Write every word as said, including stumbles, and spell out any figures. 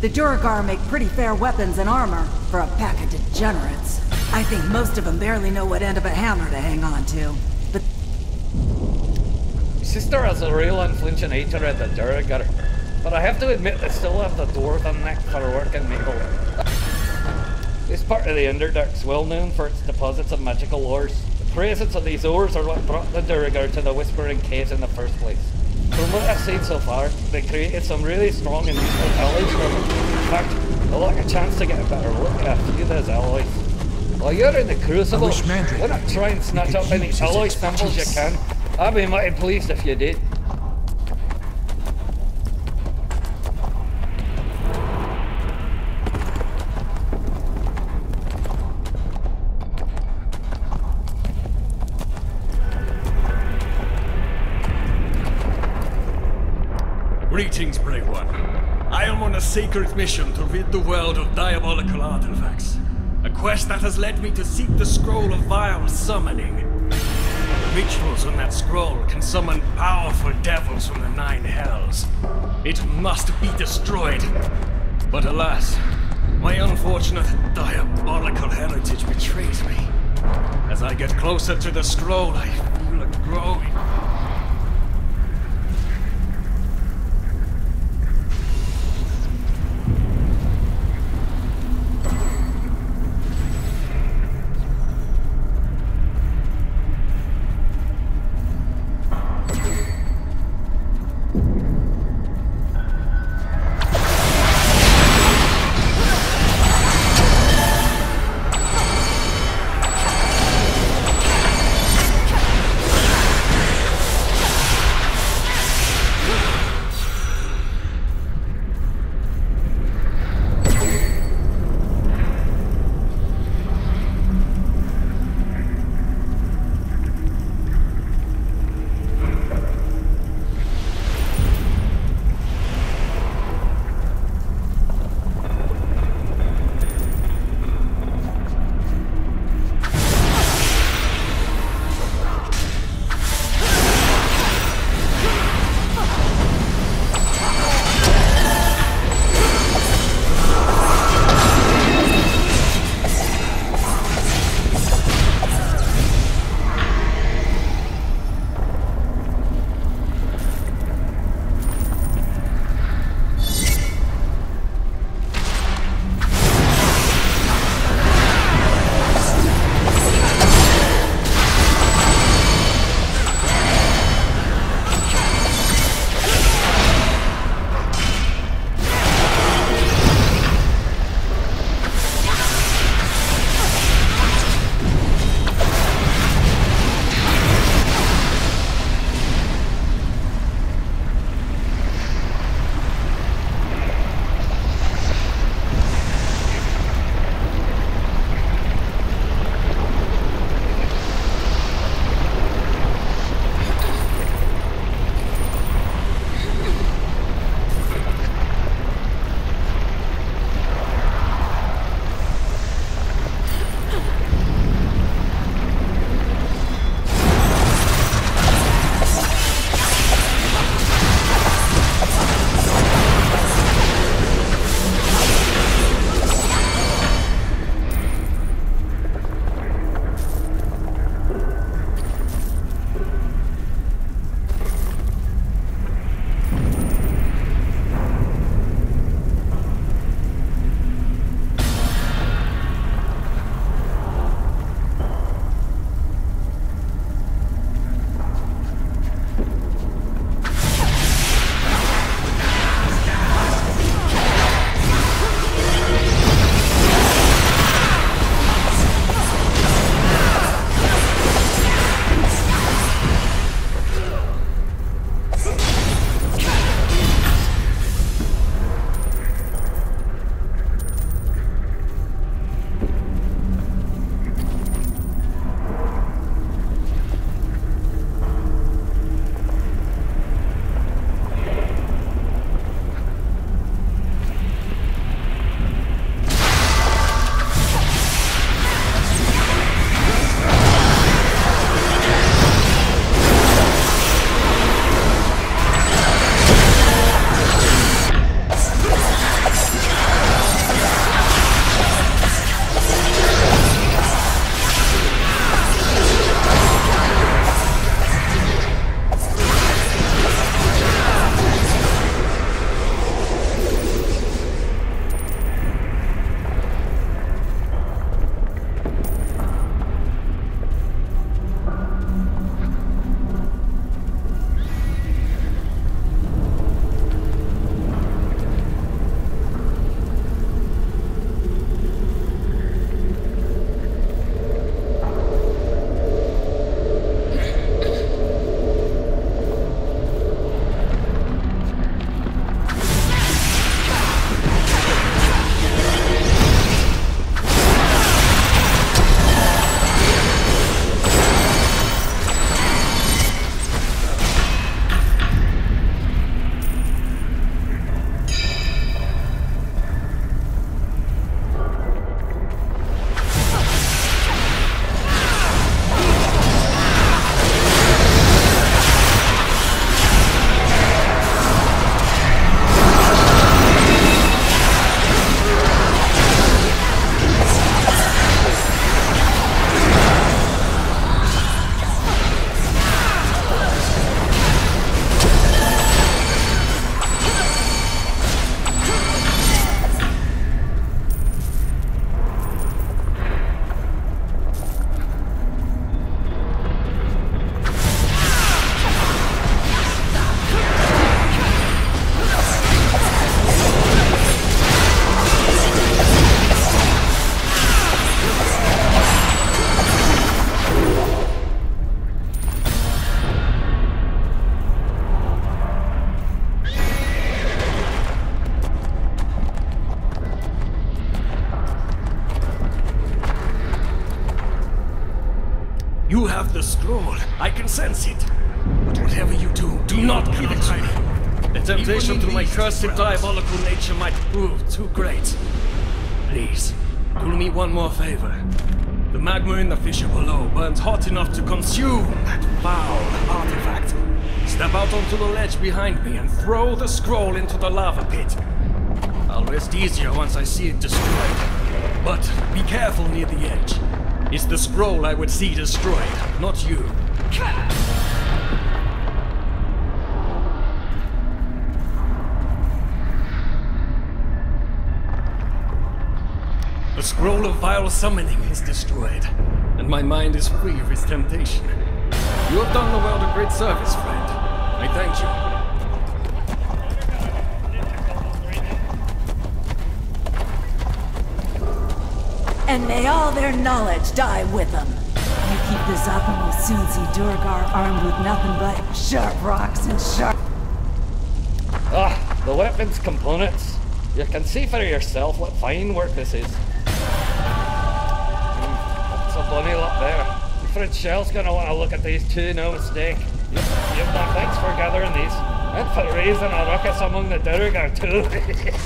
The Duergar make pretty fair weapons and armor for a pack of degenerates. I think most of them barely know what end of a hammer to hang on to. But sister has a real unflinching hatred at the Duergar, but I have to admit they still have the dwarven knack for working metal. This part of the Underdark's well known for its deposits of magical ores. The presence of these ores are what brought the Duergar to the Whispering Caves in the first place. From what I've seen so far, they created some really strong and useful allies from it. In fact, I like a chance to get a better look at a few of those alloys. While you're in the Crucible, why not try and snatch up any alloy samples you can? I'd be mighty pleased if you did. Greetings, brave one. I am on a sacred mission to rid the world of diabolical artifacts. A quest that has led me to seek the scroll of vile summoning. The rituals on that scroll can summon powerful devils from the nine hells. It must be destroyed. But alas, my unfortunate diabolical heritage betrays me. As I get closer to the scroll, I feel it growing. have the scroll. I can sense it. But whatever you do, do not give it to me. The temptation to my cursed diabolical nature might prove too great. Please, do me one more favor. The magma in the fissure below burns hot enough to consume that foul artifact. Step out onto the ledge behind me and throw the scroll into the lava pit. I'll rest easier once I see it destroyed. But be careful near the edge. It's the scroll I would see destroyed, not you. The scroll of vile summoning is destroyed, and my mind is free of its temptation. You have done the world a great service, friend. I thank you. And may all their knowledge die with them. You keep this up and we'll soon see Duergar armed with nothing but sharp rocks and sharp... Ah, the weapons components. You can see for yourself what fine work this is. Bunny up there. Fridge Shell's gonna want to look at these too now it's Nick. Yep, yep, no, thanks for gathering these. And for raising a ruckus among the Duergar too.